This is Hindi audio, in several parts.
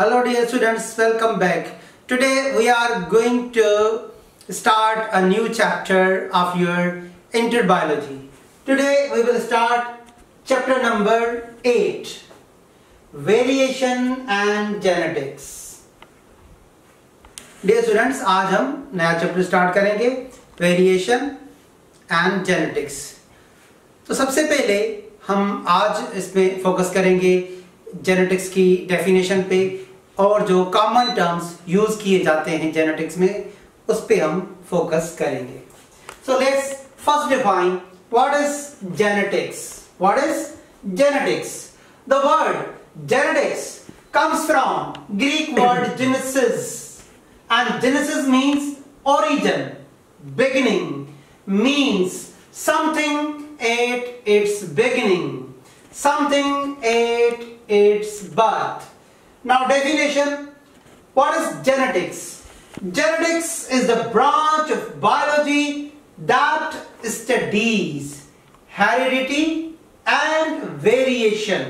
Hello dear students, welcome back. Today we are going to start a new chapter of your entered biology. Today we will start chapter number 8, Variation and Genetics. Dear students, आज हम नया chapter start करेंगे Variation and Genetics. तो सबसे पहले हम आज इसमें focus करेंगे जेनेटिक्स की definition पे और जो कॉमन टर्म्स यूज किए जाते हैं जेनेटिक्स में उस पे हम फोकस करेंगे. So let's first define what is genetics. What is genetics? The word genetics comes from Greek word genesis and genesis means origin, beginning, means something at its beginning, something at its birth. Now definition, what is genetics? Genetics is the branch of biology that studies heredity and variation.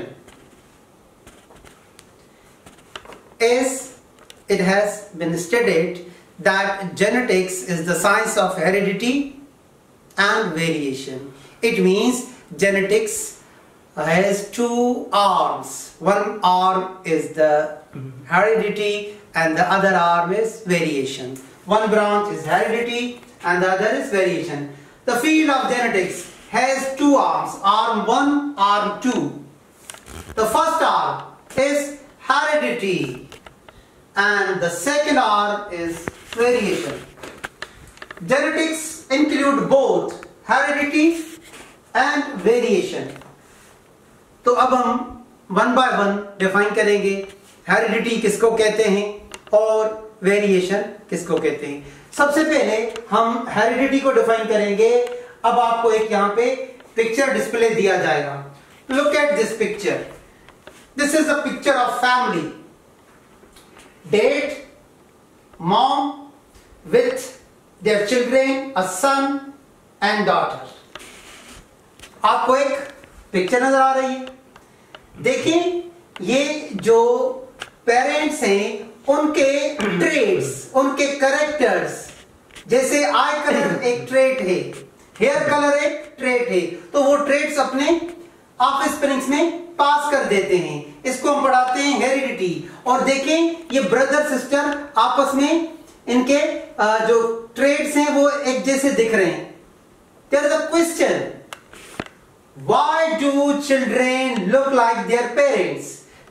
As it has been stated that genetics is the science of heredity and variation. It means genetics has two arms. One arm is the heredity and the other arm is variation. One branch is heredity and the other is variation. The field of genetics has two arms, arm 1, arm 2. The first arm is heredity and the second arm is variation. Genetics include both heredity and variation. तो अब हम वन बाय वन डिफाइन करेंगे हेरिडिटी किसको कहते हैं और वेरिएशन किसको कहते हैं. सबसे पहले हम हेरिडिटी को डिफाइन करेंगे. अब आपको एक यहां पे पिक्चर डिस्प्ले दिया जाएगा. Look at this picture. This is a picture of family. Date mom with their children, a son and daughter. आपको एक पिक्चर नजर आ रही है. देखिए ये जो पेरेंट्स हैं उनके ट्रेट्स, उनके कैरेक्टर्स. जैसे आई कलर एक ट्रेट है, हेयर कलर एक ट्रेट है, तो वो ट्रेट्स अपने ऑफस्प्रिंग्स में पास कर देते हैं. इसको हम पढ़ाते हैं हेरिडिटी. और देखें ये ब्रदर सिस्टर आपस में इनके जो ट्रेट्स हैं वो एक जैसे दिख रहे हैं. There is a question, Why do children look like their parents?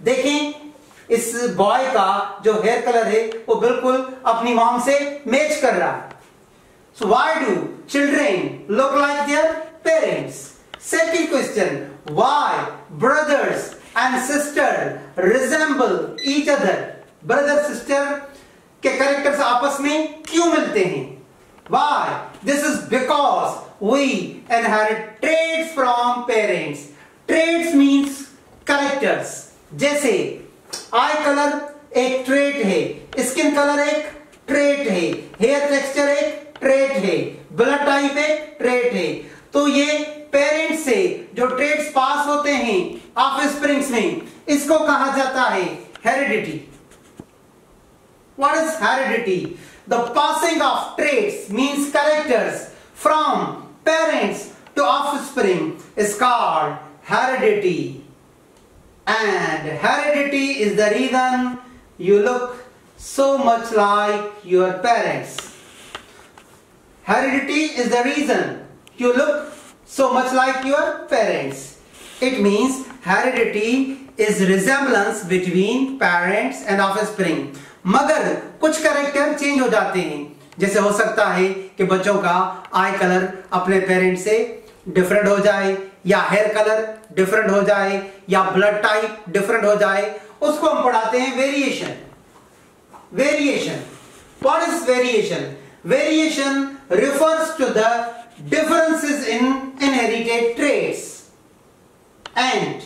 देखें इस बॉय का जो हेयर कलर है वो बिल्कुल अपनी मॉम से मैच कर रहा है. So why do children look like their parents? Second question, why brothers and sisters resemble each other? Brother sister के characters आपस में क्यों मिलते हैं? Why? This is because we inherit traits from parents. Traits means characters. जैसे आई कलर एक ट्रेट है, स्किन कलर एक ट्रेट है, हेयर टेक्सचर एक ट्रेट है, ब्लड टाइप एक ट्रेट है. तो ये पेरेंट्स से जो ट्रेट्स पास होते हैं ऑफस्प्रिंग्स में इसको कहा जाता है heredity. What is heredity? The passing of traits means characters from parents to offspring is called heredity. And heredity is the reason you look so much like your parents. Heredity is the reason you look so much like your parents. It means heredity is resemblance between parents and offspring. मगर कुछ कैरेक्टर चेंज हो जाते हैं. जैसे हो सकता है कि बच्चों का आई कलर अपने पेरेंट्स से डिफरेंट हो जाए, या हेयर कलर डिफरेंट हो जाए, या ब्लड टाइप डिफरेंट हो जाए. उसको हम पढ़ाते हैं variation. Variation, what is variation? Variation refers to the differences in inherited traits and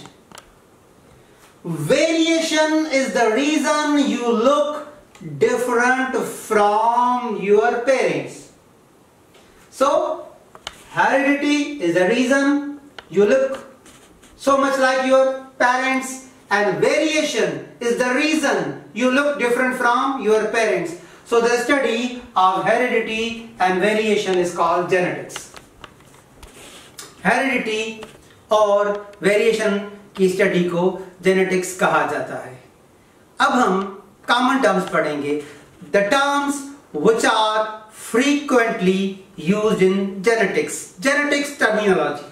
variation is the reason you look different from your parents. So heredity is the reason you look so much like your parents and variation is the reason you look different from your parents. So the study of heredity and variation is called genetics. Heredity और वेरिएशन की स्टडी को जेनेटिक्स कहा जाता है. अब हम कॉमन टर्म्स पढ़ेंगे, the terms which are frequently used in genetics, genetics terminology.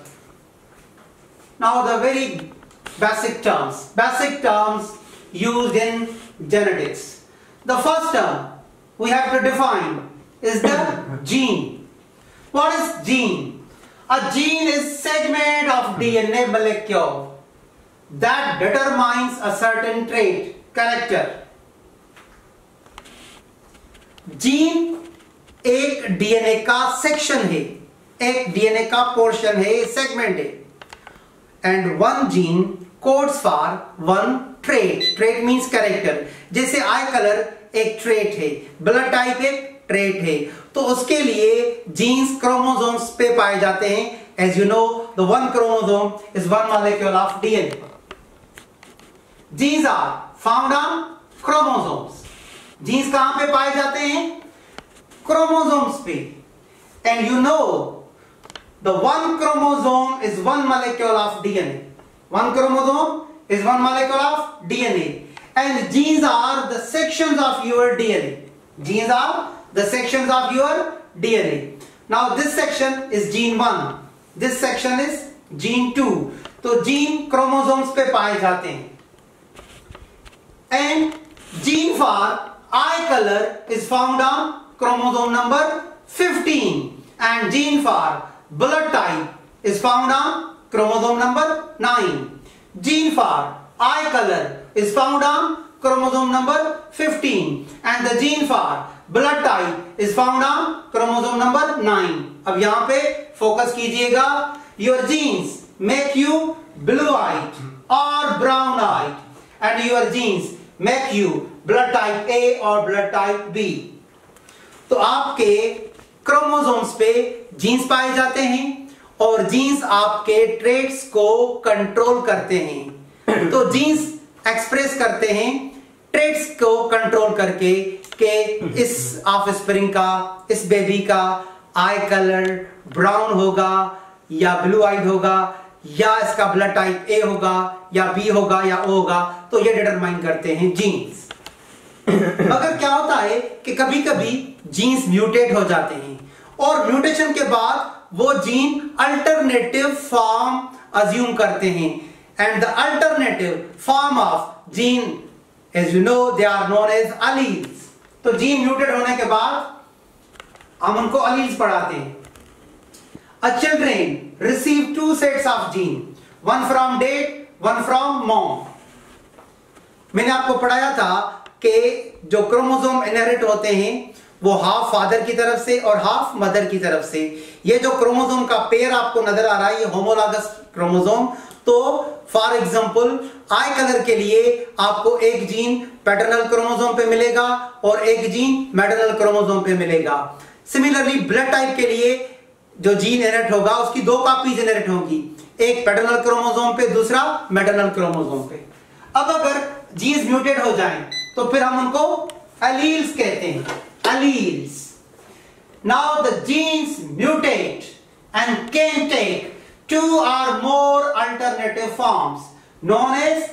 Now the very basic terms used in genetics. The first term we have to define is the gene. What is gene? A gene is segment of DNA molecule that determines a certain trait, character. Gene एक DNA का section है, एक DNA का portion है, segment है, and one gene codes for one trait. Trait means character. जैसे eye color एक trait है, blood type एक trait है, तो उसके लिए जीन्स क्रोमोसोम्स पे पाए जाते हैं. As you know the one chromosome is one molecule of DNA. Genes are found on chromosomes. Genes कहां पे पाए जाते हैं? क्रोमोसोम्स पे. And you know the one chromosome is one molecule of DNA. One chromosome is one molecule of DNA. And genes are the sections of your DNA. Genes are the sections of your DNA. Now this section is gene 1, this section is gene 2. तो gene chromosomes पे पाए जाते हैं. And gene for eye color is found on chromosome number 15, and gene for blood type is found on chromosome number 9. Gene for eye color is found on chromosome number 15, and the gene for blood type is found on chromosome number 9. अब यहाँ पे focus कीजिएगा. Your genes make you blue-eyed or brown-eyed, and your genes make you blood type A और blood type B. तो आपके chromosomes पे genes पाए जाते हैं और genes आपके traits को control करते हैं. तो genes express करते हैं traits को control करके के इस ऑफस्प्रिंग का, इस बेबी का आई कलर ब्राउन होगा या ब्लू आइड होगा या इसका ब्लड टाइप ए होगा या बी होगा या ओ होगा. तो ये डिटरमाइन करते हैं जीन्स. मगर क्या होता है कि कभी कभी जीन्स म्यूटेट हो जाते हैं और म्यूटेशन के बाद वो जीन अल्टरनेटिव फॉर्म अज्यूम करते हैं. And the alternative form of gene as you know they are known as alleles. तो जीन म्यूटेट होने के बाद हम उनको अलील्स पढ़ाते हैं. अ children receive 2 sets of gene, one from dad, one from mom. मैंने आपको पढ़ाया था कि जो क्रोमोसोम इनहेरिट होते हैं वो हाफ फादर की तरफ से और हाफ मदर की तरफ से. ये जो क्रोमोसोम का पेयर आपको नजर आ रहा है ये होमोलॉगस क्रोमोसोम. तो फॉर एग्जाम्पल आई कलर के लिए आपको एक जीन पैटर्नल क्रोमोसोम पे मिलेगा और एक जीन मैटर्नल क्रोमोसोम पे मिलेगा. सिमिलरली ब्लड टाइप के लिए जो जीन इनहेरिट होगा उसकी 2 कॉपी इनहेरिट होगी, एक पैटर्नल क्रोमोसोम पे दूसरा मैटर्नल क्रोमोसोम पे. अब अगर जीन्स म्यूटेट हो जाएं तो फिर हम उनको एलील्स कहते हैं, alleles. Now the genes mutate and can take 2 or more alternative forms known as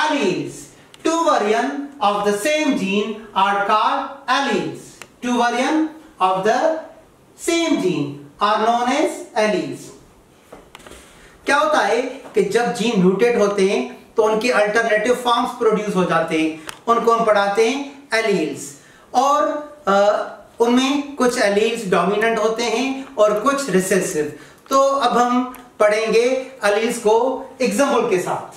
alleles. 2 variants of the same gene are called alleles. 2 variants of the same gene are known as alleles. क्या होता है कि जब जीन म्यूटेट होते हैं तो उनके अल्टरनेटिव फॉर्म्स प्रोड्यूस हो जाते हैं, उनको हम पढ़ाते हैं alleles. और उनमें कुछ एलील्स डोमिनेंट होते हैं और कुछ रिसेसिव. तो अब हम पढ़ेंगे एलील्स को एग्जाम्पल के साथ.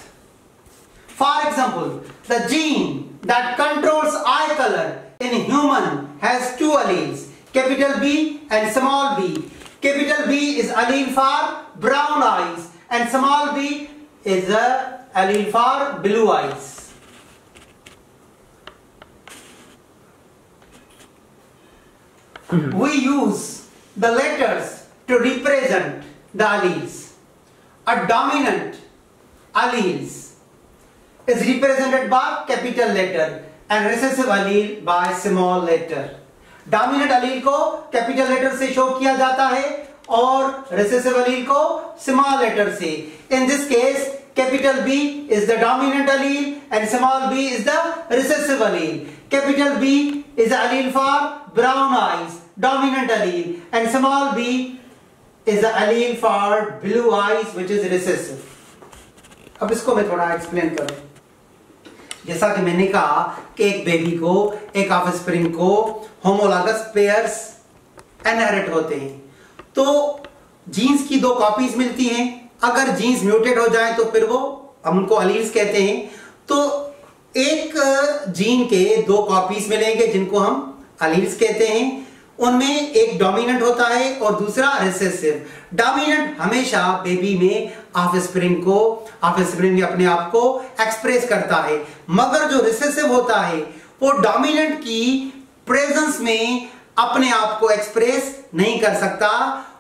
For example the gene that controls eye colour in human has 2 alleles, capital B and small B. Capital B is allele for brown eyes and small B is allele for blue eyes. We use the letters to represent the alleles. A dominant allele is represented by capital letter and recessive allele by small letter. Dominant allele को capital letter से show किया जाता है और recessive allele को small letter से. In this case, capital B is the dominant allele and small b is the recessive allele. Capital B is the allele for brown eyes, dominant allele, and small b is the allele for blue eyes, which is recessive. अब इसको मैं थोड़ा एक्सप्लेन करूँ. जैसा कि मैंने कहा कि एक बेबी को, एक ऑफस्प्रिंग को होमोलॉगस पेयर्स इनहेरिट होते हैं, तो जीन्स की दो कॉपीज मिलती हैं. अगर जीन्स म्यूटेट हो जाए तो फिर वो हम उनको अलील्स कहते हैं. तो एक जीन के दो कॉपीज मिलेंगे जिनको हम अलील्स कहते हैं. उनमें एक डोमिनेंट होता है और दूसरा रिसेसिव. डोमिनेंट हमेशा बेबी में ऑफस्प्रिंग अपने आप को एक्सप्रेस करता है, मगर जो रिसेसिव होता है वो डोमिनेंट की प्रेजेंस में अपने आप को एक्सप्रेस नहीं कर सकता.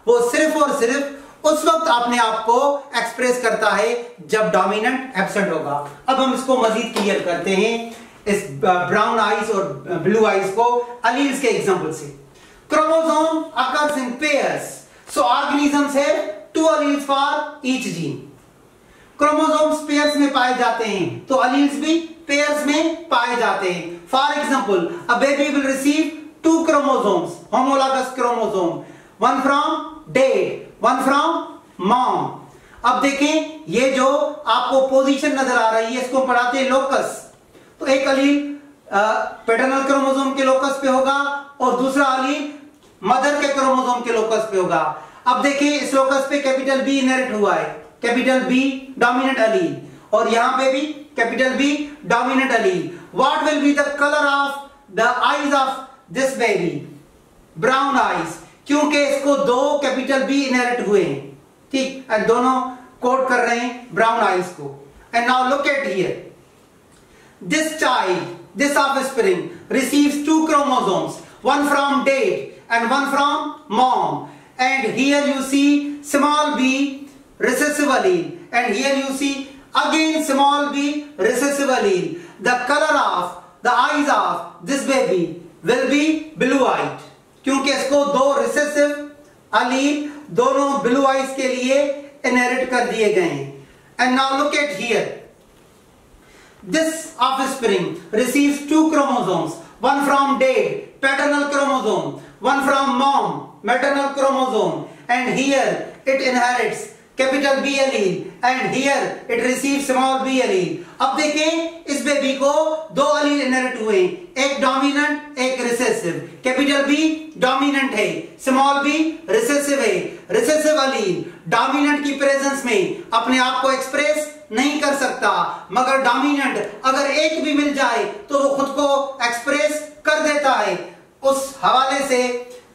वो सिर्फ और सिर्फ उस वक्त अपने आप को एक्सप्रेस करता है जब डोमिनेंट एब्सेंट होगा. अब हम इसको मजीद क्लियर करते हैं, इस ब्राउन आईज और ब्लू आईज को अलील्स के एग्जाम्पल से. Chromosome occurs in pairs, so organisms have two alleles for each gene. Chromosomes pairs में पाए जाते हैं, तो alleles भी pairs में पाए जाते हैं. For example, a baby will receive two chromosomes, homologous chromosome, one from dad, one from mom. अब देखें, ये जो आपको पोजीशन नजर आ रही है, इसको पढ़ाते हैं लोकस. तो एक अलील पैटर्नल क्रोमोसोम के लोकस पे होगा और दूसरा अलील मदर के क्रोमोसोम के लोकस पे होगा. अब देखिए, इस लोकस पे कैपिटल बी इनहेरिट हुआ है, कैपिटल बी डोमिनेंट अलील, और यहां पे भी capital B dominant allele. What will be the colour of the eyes of this baby? Brown eyes, क्योंकि इसको दो कैपिटल बी इनहेरिट हुए हैं. ठीक, एंड दोनों कोट कर रहे हैं ब्राउन आईज को. And now look at here, this child, this offspring receives two chromosomes, one from dad and one from mom. And here you see small b recessive allele, and here you see again small b recessive allele. The color of the eyes of this baby will be blue eyed, क्योंकि इसको दो recessive allele दोनों blue eyes के लिए inherit कर दिए गए हैं. And now look at here. This offspring receives two chromosomes, one from dad, paternal chromosome, one from mom, maternal chromosome, and here it inherits capital B allele, and here it receives small b allele. अब देखें, इस बेबी को दो अलील इनहेरिट हुए, एक डोमिनेंट, एक रिसेसिव. कैपिटल बी डोमिनेंट है, स्मॉल बी रिसेसिव है. रिसेसिव अलील डोमिनेंट की प्रेजेंस में अपने आप को एक्सप्रेस नहीं कर सकता, मगर डोमिनेंट अगर एक भी मिल जाए तो वो खुद को एक्सप्रेस कर देता है. उस हवाले से,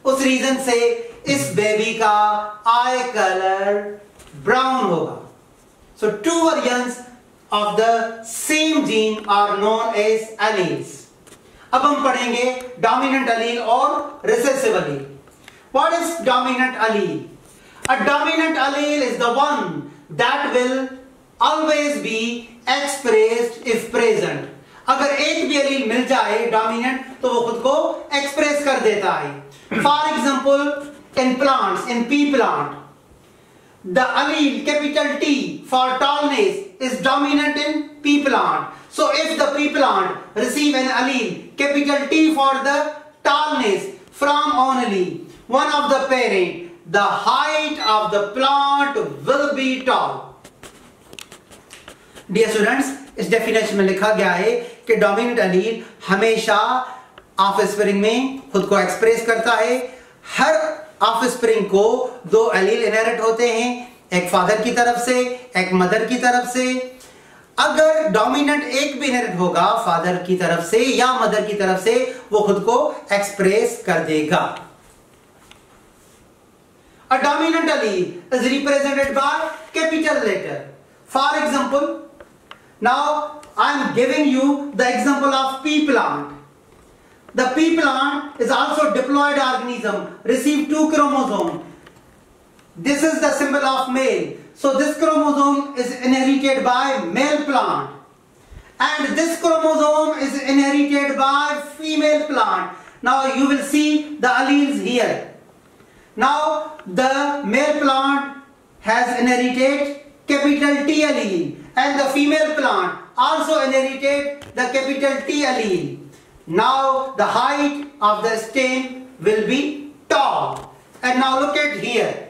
उस रीजन से इस बेबी का आई कलर ब्राउन होगा. So two variants of the same gene are known as alleles. अब हम पढ़ेंगे डोमिनेंट अलील और recessive allele. What is dominant allele? A dominant allele is the one that will always be expressed if present. अगर एक भी अलील मिल जाए डोमिनेंट तो वो खुद को एक्सप्रेस कर देता है. For example, in plants, in pea plant, the allele capital T for tallness is dominant in pea plant. So if the pea plant receive an allele capital T for the tallness from only one of the parent, the height of the plant will be tall. Dear students, इस डेफिनेशन में लिखा गया है कि डोमिनेंट अलील हमेशा ऑफस्प्रिंग में खुद को एक्सप्रेस करता है. हर ऑफस्प्रिंग को दो अलील इनहेरिट होते हैं, एक फादर की तरफ से, एक मदर की तरफ से. अगर डोमिनेंट एक भी इनहेरिट होगा फादर की तरफ से या मदर की तरफ से, वो खुद को एक्सप्रेस कर देगा. A dominant allele is represented by capital letter. For example, now I am giving you the example of pea plant. The pea plant is also diploid organism, receive two chromosomes. This is the symbol of male, so this chromosome is inherited by male plant. and this chromosome is inherited by female plant. Now you will see the alleles here. Now the male plant has inherited capital T allele and the female plant also inherited the capital T allele. Now the height of the stem will be tall. And now look at here.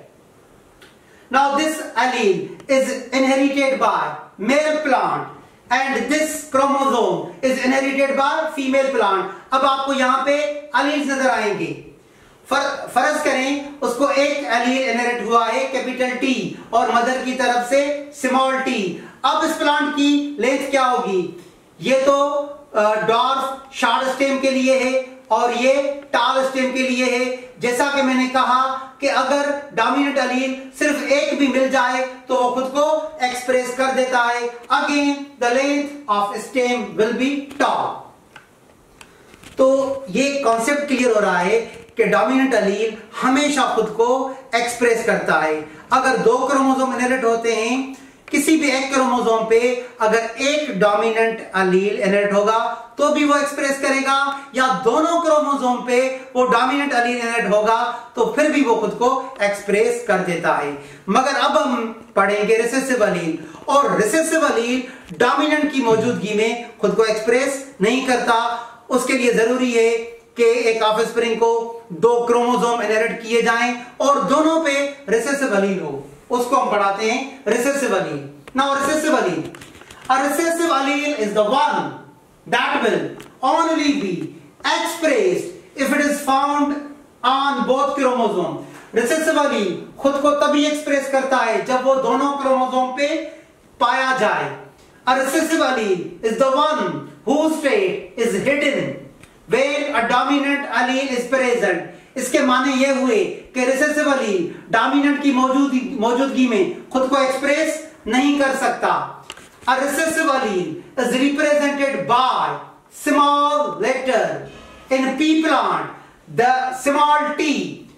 Now this allele is inherited by male plant and this chromosome is inherited by female plant. अब आपको यहाँ पे alleles नजर आएंगे. फर्ज करें उसको एक allele inherit हुआ है capital T और मदर की तरफ से small t. अब इस प्लांट की लेंथ क्या होगी? ये तो डॉर्फ शार्ट स्टेम के लिए है और ये टॉल स्टेम के लिए है. जैसा कि मैंने कहा कि अगर डोमिनेंट अलील सिर्फ एक भी मिल जाए तो वो खुद को एक्सप्रेस कर देता है. Again the length of stem will be tall. तो ये कॉन्सेप्ट क्लियर हो रहा है कि डोमिनेंट अलील हमेशा खुद को एक्सप्रेस करता है. अगर दो क्रोमोसोम इनहेरिट होते हैं, किसी भी एक क्रोमोसोम पे अगर एक डोमिनेंट अलील इनहेरिट होगा तो भी वो एक्सप्रेस करेगा, या दोनों क्रोमोसोम पे वो डोमिनेंट अलील इनहेरिट होगा तो फिर भी वो खुद को एक्सप्रेस कर देता है. मगर अब हम पढ़ेंगे रिसेसिव अलील, और रिसेसिव अलील डोमिनेंट की मौजूदगी में खुद को एक्सप्रेस नहीं करता. उसके लिए जरूरी है कि एक ऑफस्प्रिंग को दो क्रोमोसोम इनहेरिट किए जाएं और दोनों पे रिसेसिव अलील हो. उसको हम पढ़ाते हैं recessive allele. Now recessive allele, a recessive allele is the one that will only be expressed if it is found on both chromosome. Recessive allele खुद को तभी एक्सप्रेस करता है जब वो दोनों क्रोमोसोम पे पाया जाए. A recessive allele is the one who state is hidden where a dominant allele is present. इसके माने ये हुए कि रिसेसिव अलील डोमिनेंट की मौजूदगी में खुद को एक्सप्रेस नहीं कर सकता. A recessive allele is represented by small letter in pea plant. The small T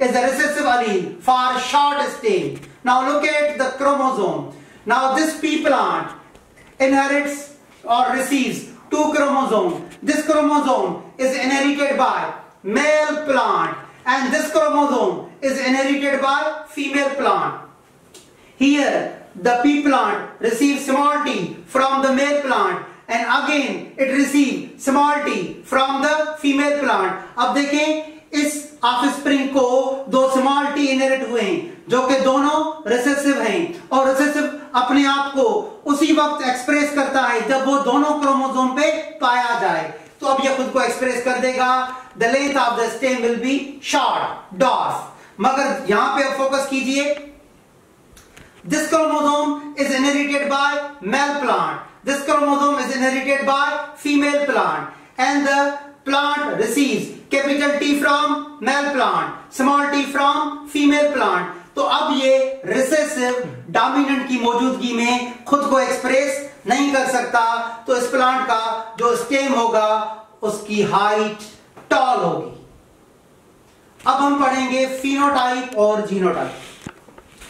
is a recessive allele for short stem. Now look at the chromosome. Now this pea plant inherits और receives two chromosome. This chromosome is inherited by male plant and this chromosome is inherited by female plant. Here the P plant receives small t from the male plant and again it receives small t from the female plant. अब देखें, इस ऑफस्प्रिंग को दो स्मॉल t इनहेरिट हुए हैं जो कि दोनों रिसेसिव हैं, और रिसेसिव अपने आप को उसी वक्त एक्सप्रेस करता है जब वो दोनों क्रोमोसोम पे पाया जाए. तो अब ये खुद को एक्सप्रेस कर देगा. The length of the stem will be short, dwarf. मगर यहां पे आप फोकस कीजिए. This chromosome is inherited by male plant. This chromosome is inherited by female plant. And the plant receives capital T from male plant, small t from female plant. तो अब ये रिसेसिव डोमिनेंट की मौजूदगी में खुद को एक्सप्रेस नहीं कर सकता. तो इस प्लांट का जो स्टेम होगा उसकी हाइट टॉल होगी. अब हम पढ़ेंगे फिनोटाइप और जीनोटाइप.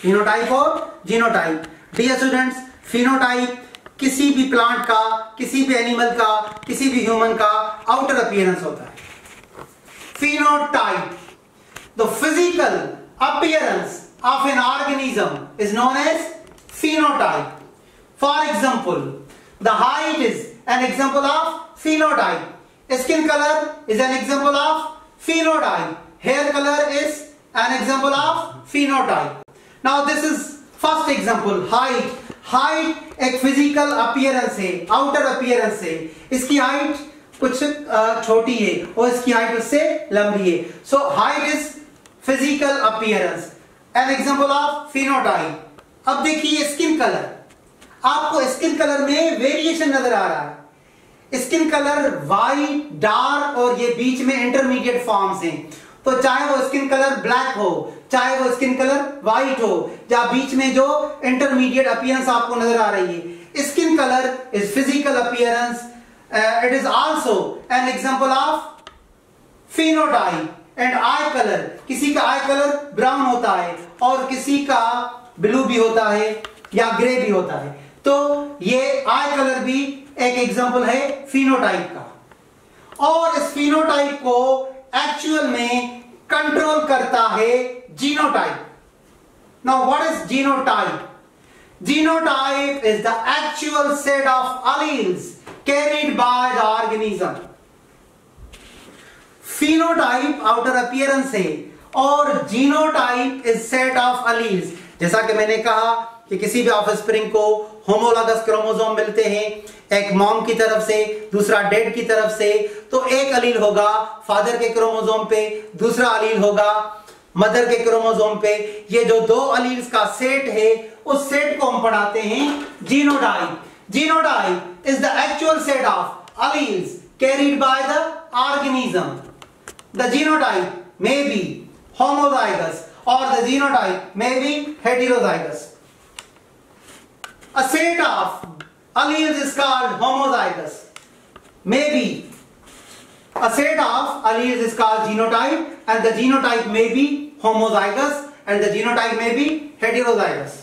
फिनोटाइप और जीनोटाइप. डियर स्टूडेंट्स, फिनोटाइप किसी भी प्लांट का, किसी भी एनिमल का, किसी भी ह्यूमन का आउटर अपीयरेंस होता है. Phenotype, the physical appearance of an organism is known as phenotype. For example, the height is an example of phenotype. Skin color is an example of phenotype. Hair color is an example of phenotype. Now this is first example, height. Height एक physical appearance है, outer appearance है. इसकी height कुछ छोटी है और इसकी height उससे लंबी है. So height is physical appearance, an example of phenotype. अब देखिए skin color. आपको स्किन कलर में वेरिएशन नजर आ रहा है. स्किन कलर वाइट, डार्क और ये बीच में इंटरमीडिएट फॉर्म्स हैं. तो चाहे वो स्किन कलर ब्लैक हो, चाहे वो स्किन कलर वाइट हो, या बीच में जो इंटरमीडिएट अपीयरेंस आपको नजर आ रही है, skin colour is physical appearance. It is also an example of phenotype. And eye colour, किसी का आई कलर ब्राउन होता है और किसी का ब्लू भी होता है या ग्रे भी होता है. तो ये आई कलर भी एक एग्जाम्पल है फिनोटाइप का, और इस फिनोटाइप को एक्चुअल में कंट्रोल करता है genotype. Now what is genotype? Genotype is the actual set of alleles carried by the organism। phenotype outer appearance है और genotype is set of alleles। जैसा कि मैंने कहा कि किसी भी ऑफस्प्रिंग को होमोलॉगस क्रोमोसोम मिलते हैं, एक मॉम की तरफ से, दूसरा डैड की तरफ से, तो एक अलील होगा फादर के क्रोमोसोम पे, दूसरा अलील होगा मदर के क्रोमोसोम पे। ये जो दो अलील्स का सेट है, उस सेट को हम पढ़ाते हैं genotype. Genotype is the actual set of alleles carried by the organism. The genotype may be homozygous or the genotype may be heterozygous। A set of alleles is called homozygous, maybe a set of alleles is called genotype, and the genotype may be homozygous and the genotype may be heterozygous।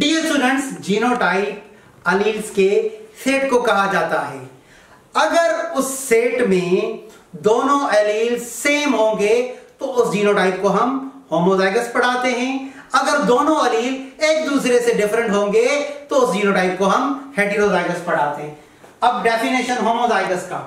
Dear students, genotype alleles के सेट को कहा जाता है अगर उस सेट में दोनों एलील सेम होंगे तो उस जीनोटाइप को हम होमोजाइगस पढ़ाते हैं। अगर दोनों अलील एक दूसरे से डिफरेंट होंगे तो उस जीनोटाइप को हम हेटेरोजाइगस पढ़ाते हैं। अब डेफिनेशन होमोजाइगस का।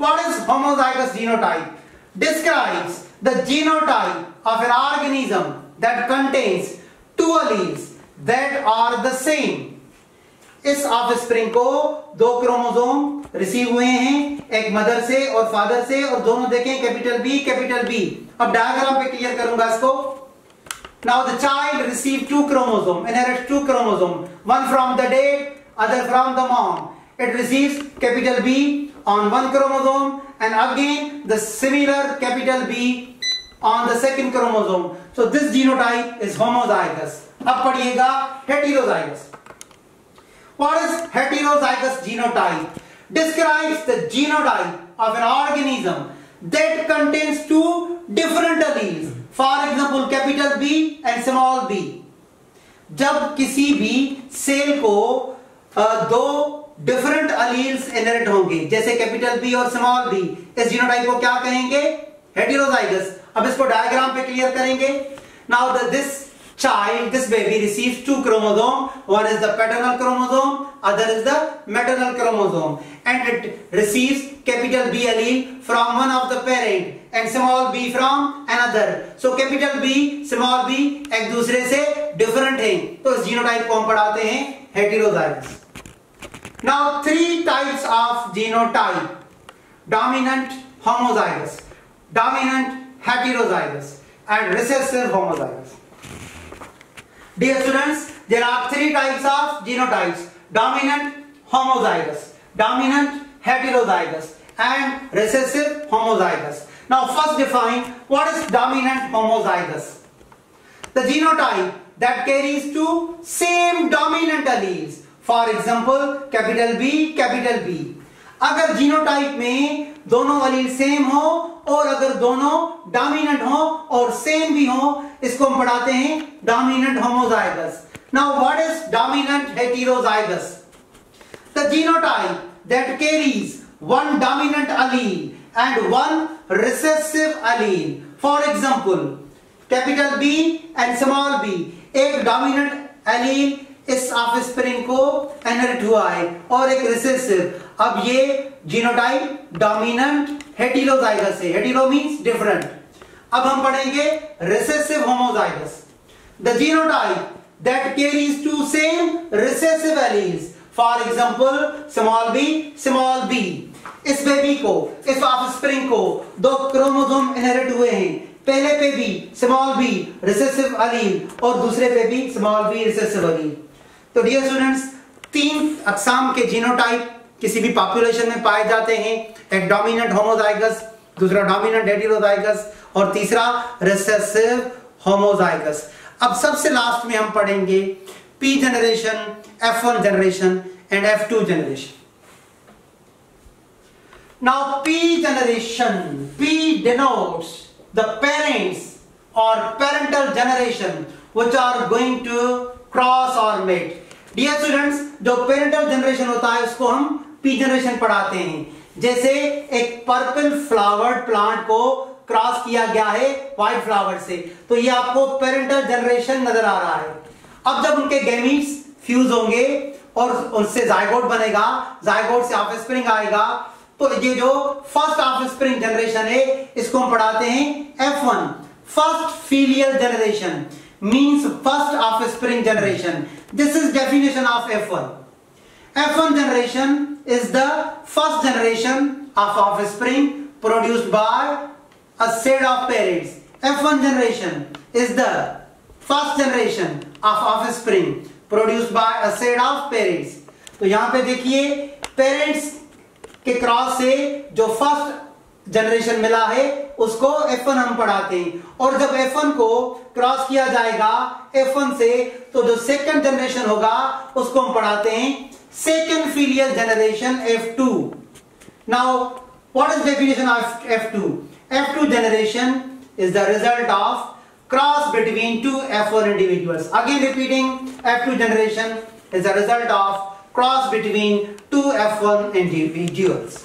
What is homozygous genotype? Describes the genotype of an organism that contains two alleles that are the same. इस ऑफस्प्रिंग को दो क्रोमोसोम रिसीव हुए हैं, एक मदर से और फादर से, और दोनों देखें कैपिटल बी कैपिटल बी। अब डायग्राम पे क्लियर करूंगा इसको। Now the child receive two chromosome, inherit two chromosome, one from the dad, other from the mom. It receives capital B on one chromosome and again the similar capital B on the second chromosome. So this genotype is homozygous. अब पढ़िएगा heterozygous. What is heterozygous genotype? Describes the genotype of an organism that contains two different alleles, for example capital B and small b। जब किसी भी सेल को दो different alleles inherit होंगे, जैसे capital B और small b, इस genotype को क्या कहेंगे? Heterozygous। अब इसको diagram पे clear करेंगे। Now this baby receives two chromosomes, one is the paternal chromosome, other is the maternal chromosome, and it receives capital B allele from one of the parent and small b from another। So capital B small b एक दूसरे से different हैं, तो इस genotype को हम पढ़ाते हैं heterozygous। Now three types of genotype: dominant homozygous, dominant heterozygous and recessive homozygous। Dear students, there are three types of genotypes: dominant homozygous, dominant heterozygous and recessive homozygous। Now first define what is dominant homozygous? The genotype that carries two same dominant alleles, for example capital B capital B। अगर जीनोटाइप में दोनों अलील सेम हो और अगर दोनों डोमिनेंट हो और सेम भी हो, इसको हम पढ़ाते हैं dominant homozygous. Now what is dominant heterozygous? The genotype that carries one dominant allele and one recessive allele, for example capital B and small B. एक डोमिनेंट अलील इस ऑफस्प्रिंग को इनहेरिट हुआ है और एक रिसेसिव। अब ये जीनोटाइप डोमिनेंट हेटेरोजाइगस है। Hetero means different. अब हम पढ़ेंगे recessive homozygous. The genotype that carries two same recessive alleles, for example small B small B. इस बेबी को, इस ऑफस्प्रिंग को दो क्रोमोसोम इनहेरिट हुए हैं, पहले पे भी स्मॉल बी रिसेसिव अलील और दूसरे पे भी स्मॉल बी रिसेसिव अलील। तो डियर स्टूडेंट्स, तीन अकसाम के जीनोटाइप किसी भी पॉपुलेशन में पाए जाते हैं, एक डोमिनेंट होमोजाइगस, दूसरा डोमिनेंट हेटेरोजाइगस और तीसरा रिसेसिव होमोजाइगस। अब सबसे लास्ट में हम पढ़ेंगे P generation, F1 generation and F2 generation. Now P generation, P denotes the parents or parental generation which are going to cross or mate। Dear students, जो पेरेंटल जनरेशन होता है उसको हम पी जनरेशन पढ़ाते हैं। जैसे एक पर्पल फ्लावर्ड प्लांट को क्रॉस किया गया है व्हाइट फ्लावर से, तो ये आपको पेरेंटल जनरेशन नजर आ रहा है। अब जब उनके गैमीट्स फ्यूज होंगे और उनसे जायगोट बनेगा, जायगोट से ऑफस्प्रिंग आएगा, तो ये जो फर्स्ट ऑफस्प्रिंग जनरेशन है इसको हम पढ़ाते हैं F1, first filial generation means first offspring generation. This is definition of F1. F1 generation is the first generation of offspring produced by a set of parents. F1 generation is the first generation of offspring produced by a set of parents. तो यहाँ पे देखिए parents के क्रॉस से जो first generation मिला है उसको F1 हम पढ़ाते हैं, और जब F1 को क्रॉस किया जाएगा F1 से तो जो सेकंड जनरेशन होगा उसको हम पढ़ाते हैं second filial generation F2. Now what is definition of F2? F2 generation is the result of cross between two F1 individuals. Again repeating, F2 generation is the result of cross between two F1 individuals.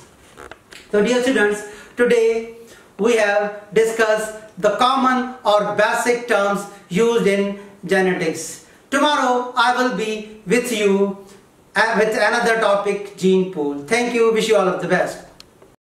So dear students, today we have discussed the common or basic terms used in genetics. Tomorrow I will be with you with another topic, gene pool. Thank you. Wish you all of the best.